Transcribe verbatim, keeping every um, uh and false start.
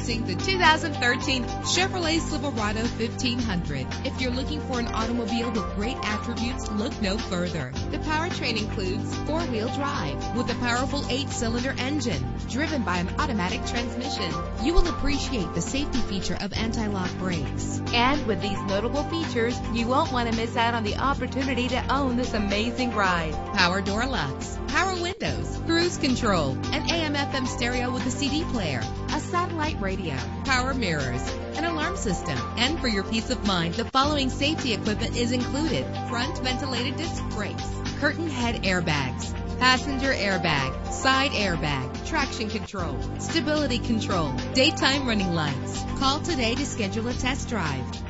Introducing the two thousand thirteen Chevrolet Silverado fifteen hundred. If you're looking for an automobile with great attributes, look no further. The powertrain includes four-wheel drive with a powerful eight-cylinder engine driven by an automatic transmission. You will appreciate the safety feature of anti-lock brakes. And with these notable features, you won't want to miss out on the opportunity to own this amazing ride. Power door locks, power windows, cruise control, an A M F M stereo with a C D player, a satellite radio, power mirrors, an alarm system. And for your peace of mind, the following safety equipment is included: front ventilated disc brakes, curtain head airbags, passenger airbag, side airbag, traction control, stability control, daytime running lights. Call today to schedule a test drive.